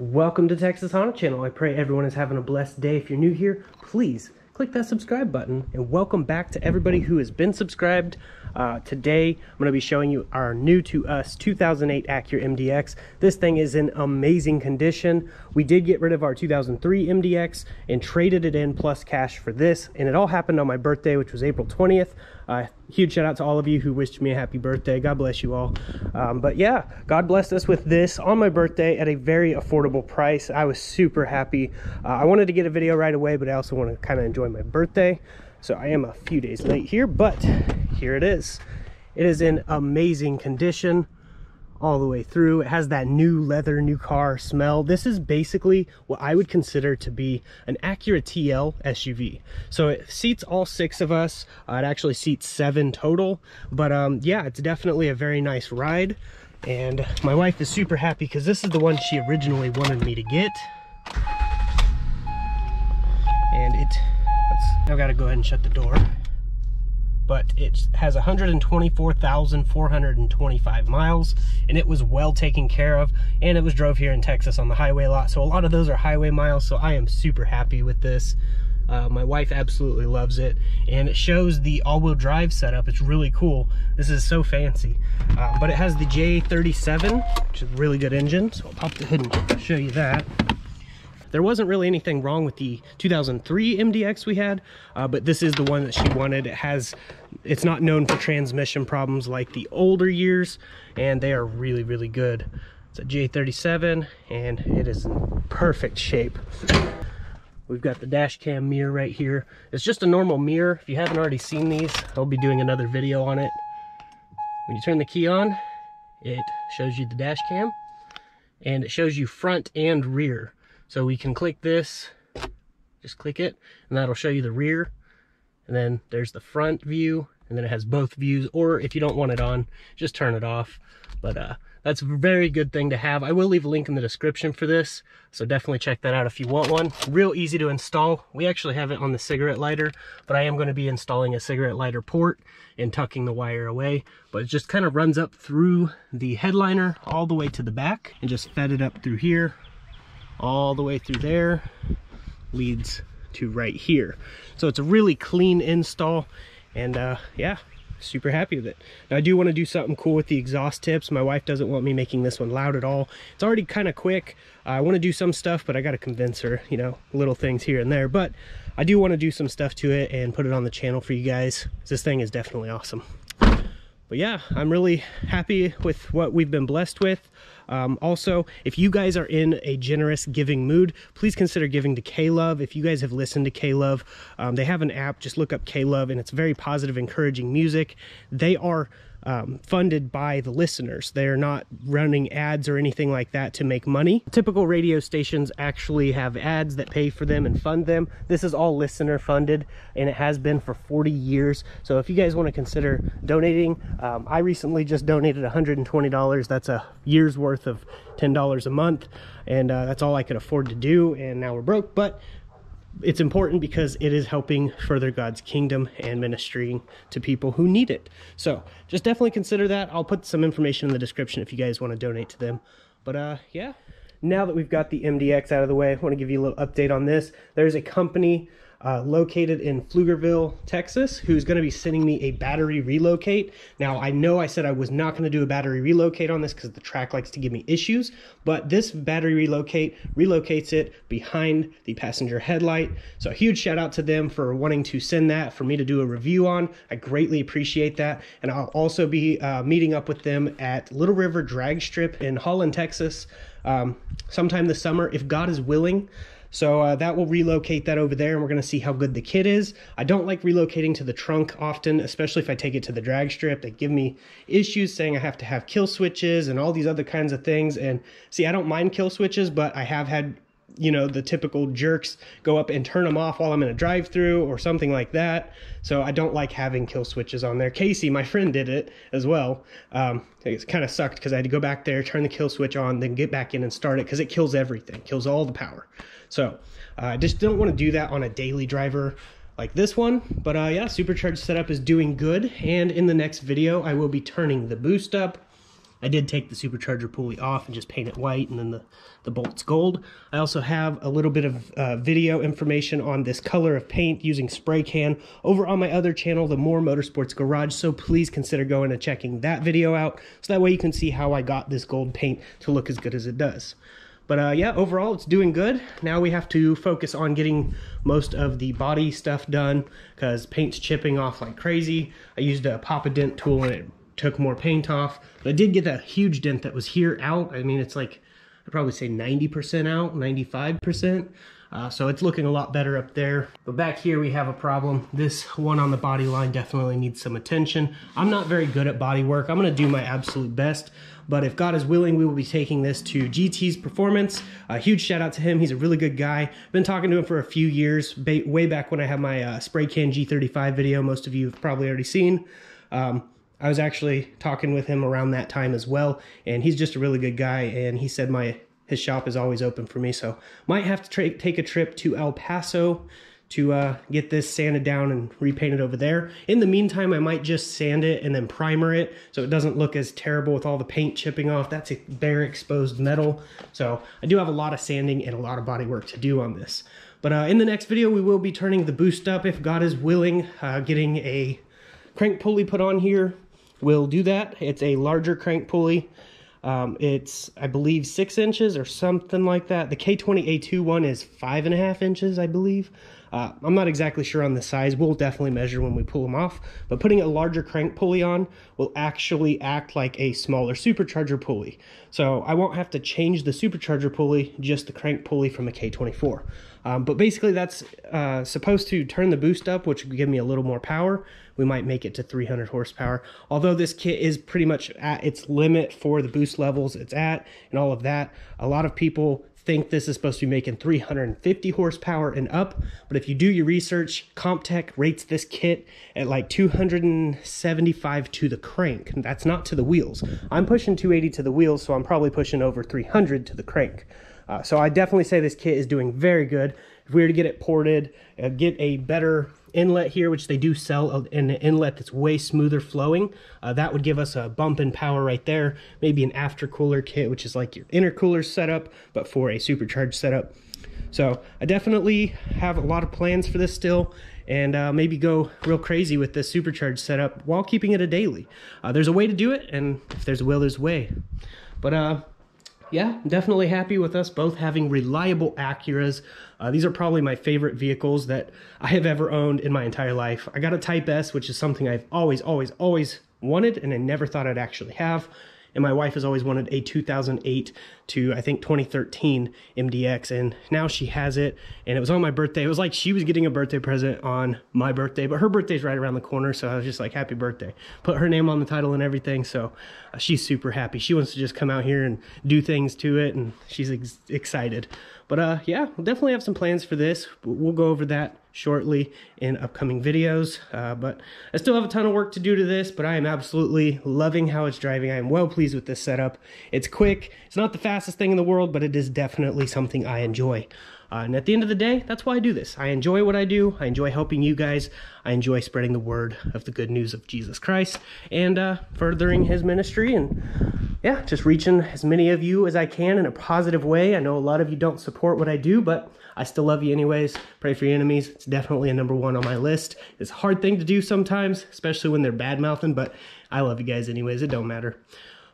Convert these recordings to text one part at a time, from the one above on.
Welcome to Texas Honda Channel. I pray everyone is having a blessed day. If you're new here, please click that subscribe button, and welcome back to everybody who has been subscribed. Today I'm going to be showing you our new to us 2008 Acura MDX. This thing is in amazing condition. We did get rid of our 2003 MDX and traded it in plus cash for this, and it all happened on my birthday, which was April 20th. Huge shout out to all of you who wished me a happy birthday. God bless you all. But yeah, God blessed us with this on my birthday at a very affordable price. I was super happy. I wanted to get a video right away, but I also want to kind of enjoy my birthday. So I am a few days late here, but here it is. It is in amazing condition all the way through. It has that new leather, new car smell. This is basically what I would consider to be an Acura TL SUV. So it seats all six of us. It actually seats seven total, but yeah, it's definitely a very nice ride. And my wife is super happy because this is the one she originally wanted me to get. And I've got to go ahead and shut the door. But it has 124,425 miles, and it was well taken care of, and it was drove here in Texas on the highway a lot, so a lot of those are highway miles, so I am super happy with this. My wife absolutely loves it, and it shows the all-wheel drive setup. It's really cool. This is so fancy. But it has the J37, which is a really good engine, so I'll pop the hood and show you that. There wasn't really anything wrong with the 2003 MDX we had, but this is the one that she wanted. It's not known for transmission problems like the older years, and they are really, really good. It's a J37, and it is in perfect shape. We've got the dash cam mirror right here. It's just a normal mirror. If you haven't already seen these, I'll be doing another video on it. When you turn the key on, it shows you the dash cam, and it shows you front and rear. So we can click this, just click it, and that'll show you the rear. And then there's the front view, and then it has both views, or if you don't want it on, just turn it off. But that's a very good thing to have. I will leave a link in the description for this, so definitely check that out if you want one. Real easy to install. We actually have it on the cigarette lighter, but I am going to be installing a cigarette lighter port and tucking the wire away. But it just kind of runs up through the headliner all the way to the back, and just fed it up through here. All the way through there leads to right here. So it's a really clean install, and yeah, super happy with it. Now I do want to do something cool with the exhaust tips. My wife doesn't want me making this one loud at all. It's already kind of quick. I want to do some stuff, but I got to convince her, you know, little things here and there. But I do want to do some stuff to it and put it on the channel for you guys. This thing is definitely awesome. But yeah, I'm really happy with what we've been blessed with. Also, if you guys are in a generous giving mood, please consider giving to K-Love. If you guys have listened to K-Love, they have an app. Just look up K-Love, and it's very positive, encouraging music. They are funded by the listeners. They're not running ads or anything like that to make money. Typical radio stations actually have ads that pay for them and fund them. This is all listener funded, and it has been for 40 years. So if you guys want to consider donating, I recently just donated $120. That's a year's worth of $10 a month, and that's all I could afford to do, and now we're broke. But it's important because it is helping further God's kingdom and ministering to people who need it. So just definitely consider that. I'll put some information in the description if you guys want to donate to them. But yeah, now that we've got the MDX out of the way, I want to give you a little update on this. There's a company located in Pflugerville, Texas, who's going to be sending me a battery relocate. Now, I know I said I was not going to do a battery relocate on this because the track likes to give me issues, but this battery relocate relocates it behind the passenger headlight. So a huge shout out to them for wanting to send that for me to do a review on. I greatly appreciate that. And I'll also be meeting up with them at Little River Drag Strip in Holland, Texas, sometime this summer, if God is willing. So that will relocate that over there, and we're going to see how good the kit is. I don't like relocating to the trunk often, especially if I take it to the drag strip. They give me issues saying I have to have kill switches and all these other kinds of things. And see, I don't mind kill switches, but I have had, you know, the typical jerks go up and turn them off while I'm in a drive-through or something like that. So I don't like having kill switches on there. Casey, my friend, did it as well. It kind of sucked because I had to go back there, turn the kill switch on, then get back in and start it because it kills everything, kills all the power. So I just don't want to do that on a daily driver like this one. But yeah, supercharged setup is doing good. And in the next video, I will be turning the boost up, I did take the supercharger pulley off and just paint it white, and then the bolt's gold. I also have a little bit of video information on this color of paint using spray can over on my other channel, the Moore Motorsports Garage, so please consider going and checking that video out, so that way you can see how I got this gold paint to look as good as it does. But yeah, overall it's doing good. Now we have to focus on getting most of the body stuff done because paint's chipping off like crazy. I used a pop-a-dent tool and it took more paint off. But I did get that huge dent that was here out. I mean, it's like, I'd probably say 90% out, 95%. So it's looking a lot better up there. But back here we have a problem. This one on the body line definitely needs some attention. I'm not very good at body work. I'm gonna do my absolute best. But if God is willing, we will be taking this to GT's Performance. A huge shout out to him. He's a really good guy. Been talking to him for a few years, way back when I had my spray can G35 video. Most of you have probably already seen. I was actually talking with him around that time as well, and he's just a really good guy, and he said his shop is always open for me, so might have to take a trip to El Paso to get this sanded down and repainted over there. In the meantime, I might just sand it and then primer it so it doesn't look as terrible with all the paint chipping off. That's bare exposed metal. So I do have a lot of sanding and a lot of body work to do on this. But in the next video, we will be turning the boost up if God is willing, getting a crank pulley put on here. We'll do that. It's a larger crank pulley. It's, I believe, 6 inches or something like that. The K20A2 one is 5.5 inches, I believe. I'm not exactly sure on the size. We'll definitely measure when we pull them off. But putting a larger crank pulley on will actually act like a smaller supercharger pulley. So I won't have to change the supercharger pulley, just the crank pulley from a K24. But basically that's supposed to turn the boost up, which would give me a little more power. We might make it to 300 horsepower. Although this kit is pretty much at its limit for the boost levels it's at and all of that. A lot of people think this is supposed to be making 350 horsepower and up, but if you do your research, CompTech rates this kit at like 275 to the crank. That's not to the wheels. I'm pushing 280 to the wheels, so I'm probably pushing over 300 to the crank. So I definitely say this kit is doing very good. If we were to get it ported, get a better inlet here, which they do sell an inlet that's way smoother flowing, that would give us a bump in power right there. Maybe an aftercooler kit, which is like your intercooler setup, but for a supercharged setup. So I definitely have a lot of plans for this still, and maybe go real crazy with this supercharged setup while keeping it a daily. There's a way to do it, and if there's a will, there's a way. But yeah, definitely happy with us both having reliable Acuras. These are probably my favorite vehicles that I have ever owned in my entire life. I got a Type S, which is something I've always, always, always wanted, and I never thought I'd actually have. And my wife has always wanted a 2008 to, I think, 2013 MDX, and now she has it, and it was on my birthday. It was like she was getting a birthday present on my birthday, but her birthday's right around the corner, so I was just like, happy birthday. Put her name on the title and everything, so she's super happy. She wants to just come out here and do things to it, and she's excited. But yeah, we'll definitely have some plans for this. We'll go over that shortly in upcoming videos, but I still have a ton of work to do to this, but I am absolutely loving how it's driving. I am well pleased with this setup. It's quick. It's not the fastest thing in the world, but it is definitely something I enjoy. And at the end of the day, that's why I do this. I enjoy what I do. I enjoy helping you guys. I enjoy spreading the word of the good news of Jesus Christ and furthering his ministry, and yeah, just reaching as many of you as I can in a positive way. I know a lot of you don't support what I do, but I still love you anyways. Pray for your enemies. It's definitely a #1 on my list. It's a hard thing to do sometimes, especially when they're bad-mouthing, but I love you guys anyways. It don't matter.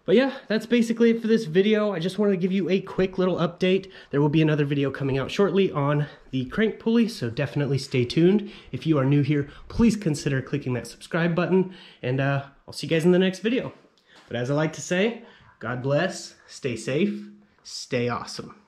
But yeah, that's basically it for this video. I just wanted to give you a quick little update. There will be another video coming out shortly on the crank pulley, so definitely stay tuned. If you are new here, please consider clicking that subscribe button, and I'll see you guys in the next video. But as I like to say, God bless, stay safe, stay awesome.